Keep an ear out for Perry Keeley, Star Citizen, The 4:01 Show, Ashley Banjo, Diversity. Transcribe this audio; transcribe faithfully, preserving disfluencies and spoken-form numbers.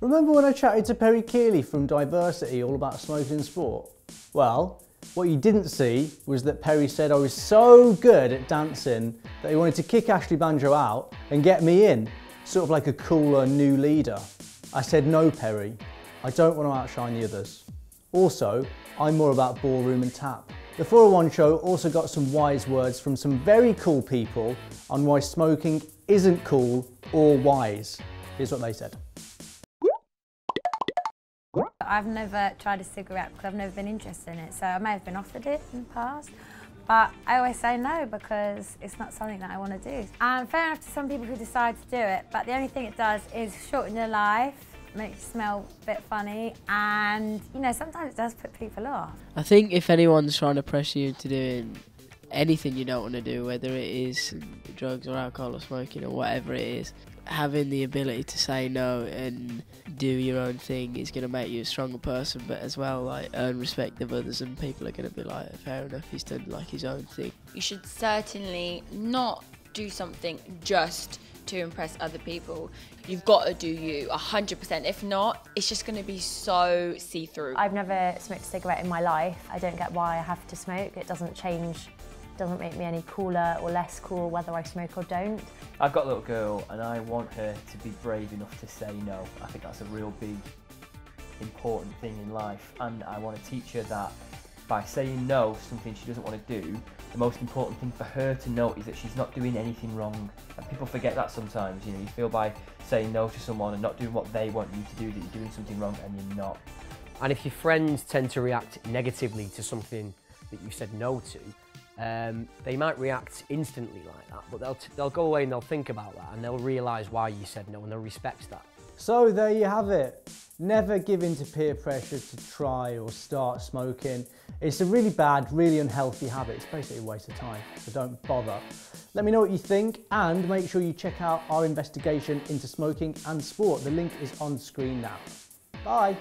Remember when I chatted to Perry Keeley from Diversity all about smoking in sport? Well, what you didn't see was that Perry said I was so good at dancing that he wanted to kick Ashley Banjo out and get me in, sort of like a cooler new leader. I said, no Perry, I don't want to outshine the others. Also, I'm more about ballroom and tap. The four oh one Show also got some wise words from some very cool people on why smoking isn't cool or wise. Here's what they said. I've never tried a cigarette because I've never been interested in it, so I may have been offered it in the past, but I always say no because it's not something that I want to do. And fair enough to some people who decide to do it, but the only thing it does is shorten your life, make you smell a bit funny, and you know, sometimes it does put people off. I think if anyone's trying to pressure you to doing anything you don't want to do, whether it is drugs or alcohol or smoking or whatever it is, having the ability to say no and do your own thing is going to make you a stronger person, but as well, like, earn respect of others, and people are going to be like, fair enough, he's done like his own thing. You should certainly not do something just to impress other people. You've got to do you one hundred percent. If not, it's just going to be so see-through. I've never smoked a cigarette in my life. I don't get why I have to smoke. It doesn't change. Doesn't make me any cooler or less cool whether I smoke or don't. I've got a little girl and I want her to be brave enough to say no. I think that's a real big important thing in life, and I want to teach her that by saying no to something she doesn't want to do, the most important thing for her to know is that she's not doing anything wrong. And people forget that sometimes. You know, you feel by saying no to someone and not doing what they want you to do that you're doing something wrong, and you're not. And if your friends tend to react negatively to something that you said no to, Um, they might react instantly like that, but they'll, t they'll go away and they'll think about that, and they'll realise why you said no, and they'll respect that. So there you have it. Never give in to peer pressure to try or start smoking. It's a really bad, really unhealthy habit. It's basically a waste of time, so don't bother. Let me know what you think, and make sure you check out our investigation into smoking and sport. The link is on screen now. Bye.